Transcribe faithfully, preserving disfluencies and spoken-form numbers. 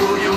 Hallelujah.